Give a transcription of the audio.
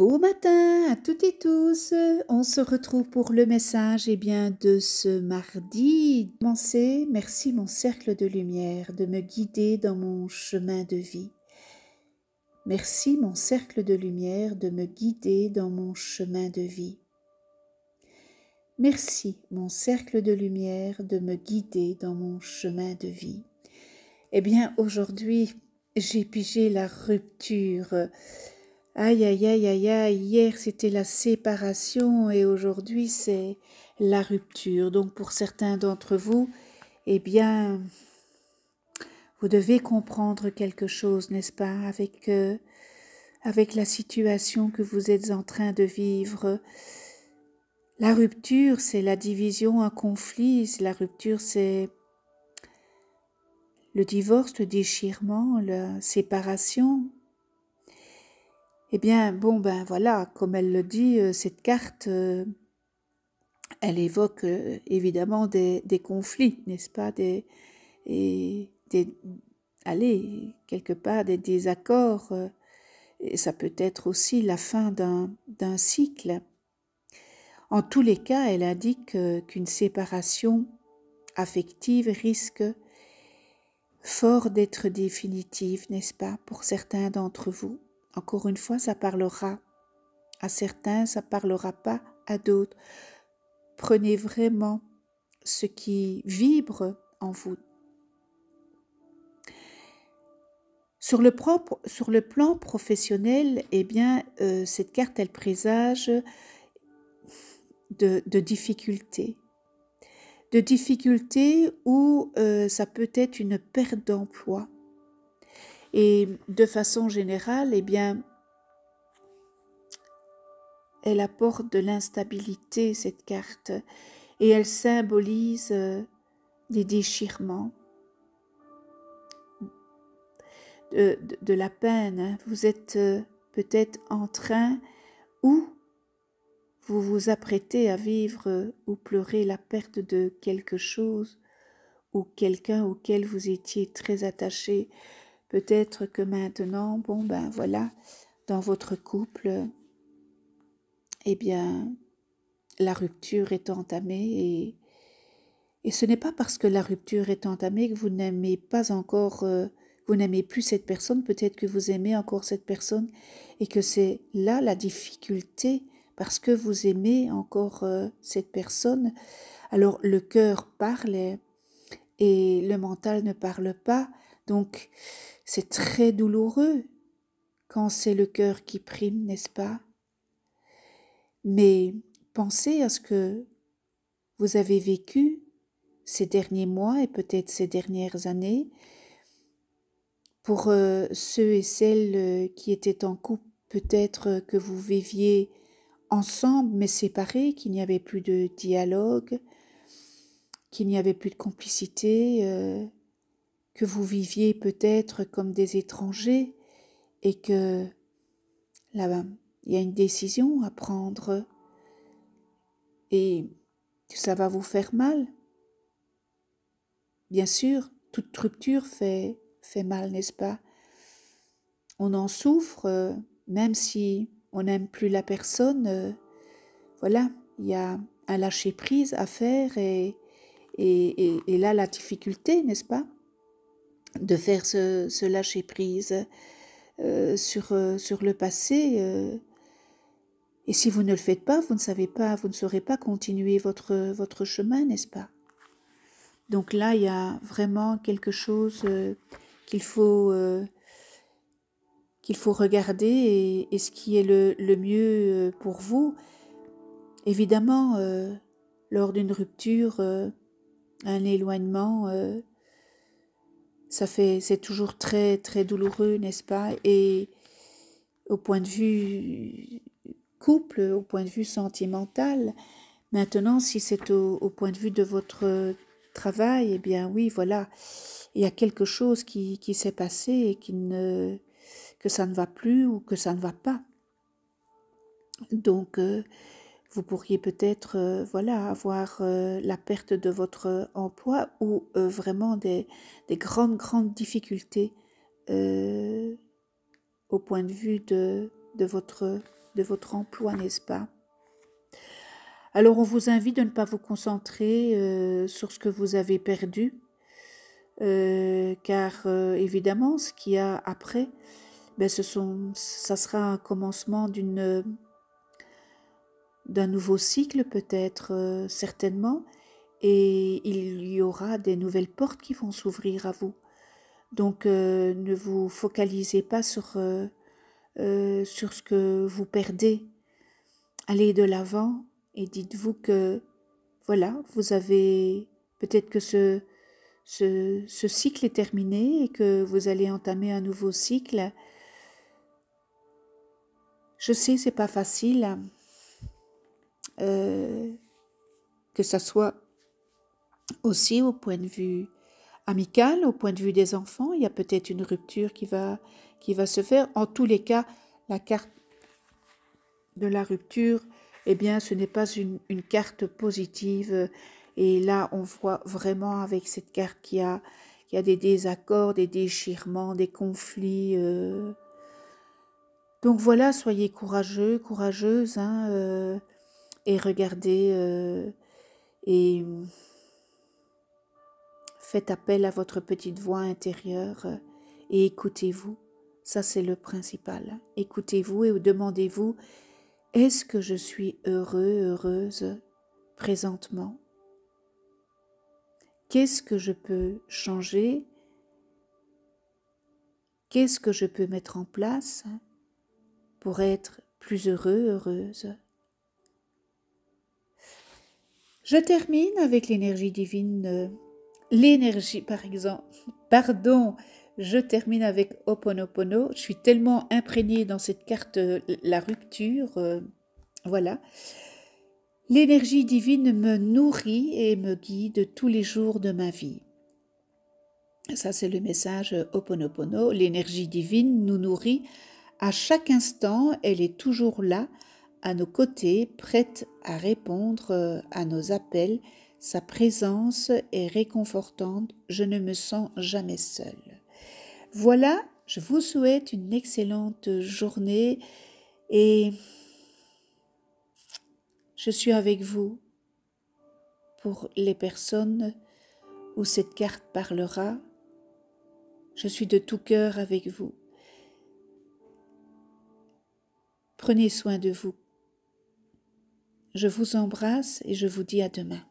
Beau matin à toutes et tous, on se retrouve pour le message de ce mardi. Merci mon cercle de lumière de me guider dans mon chemin de vie. Merci mon cercle de lumière de me guider dans mon chemin de vie. Merci mon cercle de lumière de me guider dans mon chemin de vie. Aujourd'hui, j'ai pigé la rupture. Aïe, aïe, aïe, aïe, aïe, hier c'était la séparation et aujourd'hui c'est la rupture. Donc pour certains d'entre vous, vous devez comprendre quelque chose, n'est-ce pas, avec la situation que vous êtes en train de vivre. La rupture, c'est la division, un conflit. La rupture, c'est le divorce, le déchirement, la séparation. Voilà, comme elle le dit, cette carte, elle évoque évidemment des conflits, n'est-ce pas, quelque part, des désaccords. Et ça peut être aussi la fin d'un cycle. En tous les cas, elle indique qu'une séparation affective risque fort d'être définitive, n'est-ce pas, pour certains d'entre vous. Encore une fois, ça parlera à certains, ça ne parlera pas à d'autres. Prenez vraiment ce qui vibre en vous. Sur le plan professionnel, cette carte, elle présage de difficultés. De difficultés où ça peut être une perte d'emploi. Et de façon générale, elle apporte de l'instabilité, cette carte, et elle symbolise des déchirements, de la peine. Vous êtes peut-être en train ou vous vous apprêtez à vivre ou pleurer la perte de quelque chose ou quelqu'un auquel vous étiez très attaché. Peut-être que maintenant, dans votre couple, la rupture est entamée. Et ce n'est pas parce que la rupture est entamée que vous n'aimez pas encore, vous n'aimez plus cette personne, peut-être que vous aimez encore cette personne et que c'est là la difficulté, parce que vous aimez encore cette personne. Alors le cœur parle et le mental ne parle pas. Donc, c'est très douloureux quand c'est le cœur qui prime, n'est-ce pas? Mais pensez à ce que vous avez vécu ces derniers mois et peut-être ces dernières années pour ceux et celles qui étaient en couple, peut-être que vous viviez ensemble mais séparés, qu'il n'y avait plus de dialogue, qu'il n'y avait plus de complicité, que vous viviez peut-être comme des étrangers et que là-bas, il y a une décision à prendre et que ça va vous faire mal. Bien sûr, toute rupture fait mal, n'est-ce pas? On en souffre, même si on n'aime plus la personne. Voilà, il y a un lâcher-prise à faire et là, la difficulté, n'est-ce pas? De faire ce lâcher-prise sur le passé. Et si vous ne le faites pas, vous ne saurez pas continuer votre chemin, n'est-ce pas? Donc là, il y a vraiment quelque chose qu'il faut regarder et ce qui est le mieux pour vous. Évidemment, lors d'une rupture, un éloignement... c'est toujours très, très douloureux, n'est-ce pas? Et au point de vue couple, au point de vue sentimental, maintenant, si c'est au point de vue de votre travail, il y a quelque chose qui s'est passé et que ça ne va plus ou que ça ne va pas. Donc, vous pourriez peut-être avoir la perte de votre emploi ou vraiment des grandes difficultés au point de vue de votre de votre emploi, n'est-ce pas? Alors, on vous invite de ne pas vous concentrer sur ce que vous avez perdu, car évidemment, ce qu'il y a après, ben, ça sera un commencement d'un nouveau cycle, peut-être, certainement, et il y aura des nouvelles portes qui vont s'ouvrir à vous. Donc, ne vous focalisez pas sur ce que vous perdez. Allez de l'avant et dites-vous que, voilà, vous avez peut-être que ce cycle est terminé et que vous allez entamer un nouveau cycle. Je sais, c'est pas facile, que ça soit aussi au point de vue amical, au point de vue des enfants, il y a peut-être une rupture qui va se faire. En tous les cas, la carte de la rupture, eh bien, ce n'est pas une carte positive. Et là, on voit vraiment avec cette carte qu'il y a des désaccords, des déchirements, des conflits. Donc voilà, soyez courageux, courageuse, hein, et regardez et faites appel à votre petite voix intérieure et écoutez-vous. Ça, c'est le principal. Écoutez-vous et demandez-vous, est-ce que je suis heureux, heureuse présentement? Qu'est-ce que je peux changer? Qu'est-ce que je peux mettre en place pour être plus heureux, heureuse? Je termine avec l'énergie divine. L'énergie, par exemple, pardon, je termine avec Ho'oponopono. Je suis tellement imprégnée dans cette carte, la rupture, voilà. L'énergie divine me nourrit et me guide tous les jours de ma vie. Ça, c'est le message Ho'oponopono. L'énergie divine nous nourrit à chaque instant. Elle est toujours là, à nos côtés, prête à répondre à nos appels. Sa présence est réconfortante, je ne me sens jamais seule. Voilà, je vous souhaite une excellente journée et je suis avec vous pour les personnes où cette carte parlera. Je suis de tout cœur avec vous. Prenez soin de vous. Je vous embrasse et je vous dis à demain.